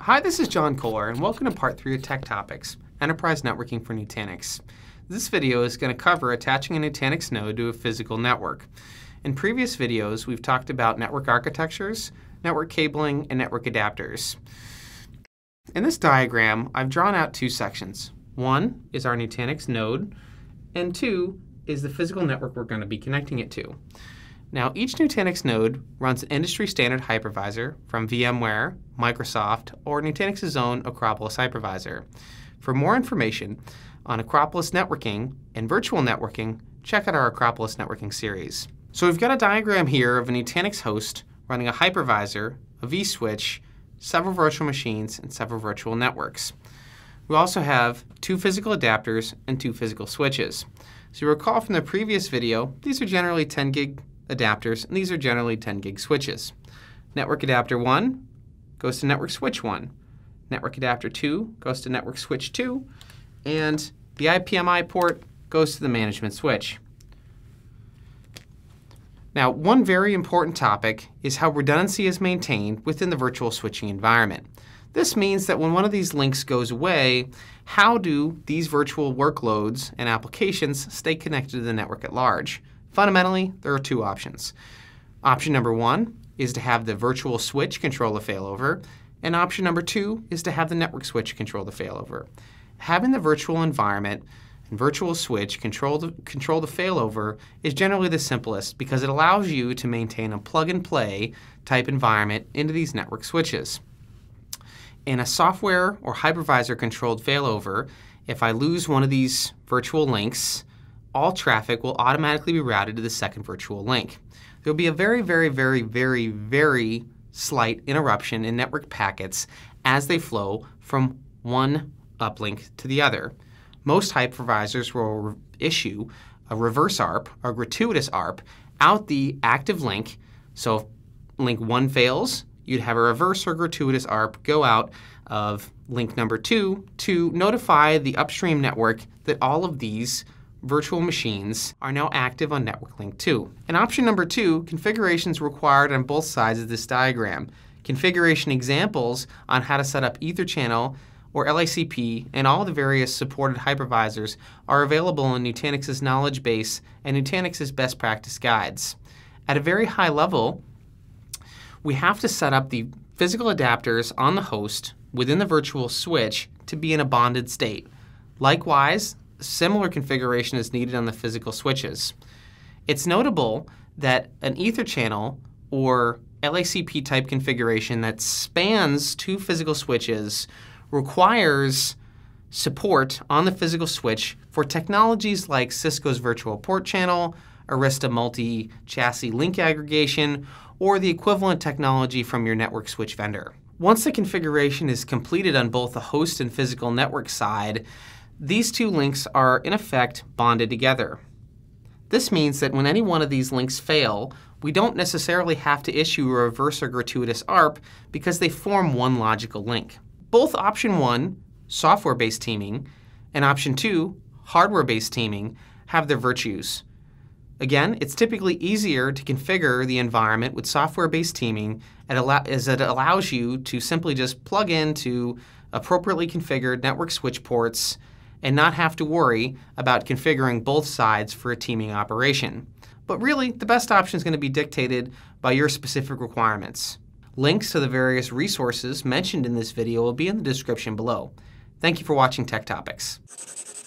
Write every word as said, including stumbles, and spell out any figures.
Hi, this is John Kohler, and welcome to part three of Tech Topics, Enterprise Networking for Nutanix. This video is going to cover attaching a Nutanix node to a physical network. In previous videos, we've talked about network architectures, network cabling, and network adapters. In this diagram, I've drawn out two sections. One is our Nutanix node, and two is the physical network we're going to be connecting it to. Now, each Nutanix node runs an industry-standard hypervisor from VMware, Microsoft, or Nutanix's own Acropolis hypervisor. For more information on Acropolis networking and virtual networking, check out our Acropolis networking series. So we've got a diagram here of a Nutanix host running a hypervisor, a vSwitch, several virtual machines, and several virtual networks. We also have two physical adapters and two physical switches. So you recall from the previous video, these are generally ten gig adapters, and these are generally ten gig switches. Network adapter one goes to network switch one. Network adapter two goes to network switch two, and the I P M I port goes to the management switch. Now, one very important topic is how redundancy is maintained within the virtual switching environment. This means that when one of these links goes away, how do these virtual workloads and applications stay connected to the network at large? Fundamentally, there are two options. Option number one is to have the virtual switch control the failover, and option number two is to have the network switch control the failover. Having the virtual environment and virtual switch control the, control the failover is generally the simplest because it allows you to maintain a plug-and-play type environment into these network switches. In a software or hypervisor-controlled failover, if I lose one of these virtual links, all traffic will automatically be routed to the second virtual link. There will be a very, very, very, very, very slight interruption in network packets as they flow from one uplink to the other. Most hypervisors will issue a reverse A R P, or gratuitous A R P, out the active link. So if link one fails, you'd have a reverse or gratuitous A R P go out of link number two to notify the upstream network that all of these virtual machines are now active on network link two. And option number two, configurations required on both sides of this diagram. Configuration examples on how to set up EtherChannel or L A C P and all the various supported hypervisors are available in Nutanix's knowledge base and Nutanix's best practice guides. At a very high level, we have to set up the physical adapters on the host within the virtual switch to be in a bonded state. Likewise, similar configuration is needed on the physical switches. It's notable that an EtherChannel or L A C P type configuration that spans two physical switches requires support on the physical switch for technologies like Cisco's Virtual Port Channel, Arista multi-chassis link aggregation, or the equivalent technology from your network switch vendor. Once the configuration is completed on both the host and physical network side, these two links are, in effect, bonded together. This means that when any one of these links fail, we don't necessarily have to issue a reverse or gratuitous A R P because they form one logical link. Both option one, software-based teaming, and option two, hardware-based teaming, have their virtues. Again, it's typically easier to configure the environment with software-based teaming as it allows you to simply just plug into appropriately configured network switch ports and not have to worry about configuring both sides for a teaming operation. But really, the best option is going to be dictated by your specific requirements. Links to the various resources mentioned in this video will be in the description below. Thank you for watching Tech Topics.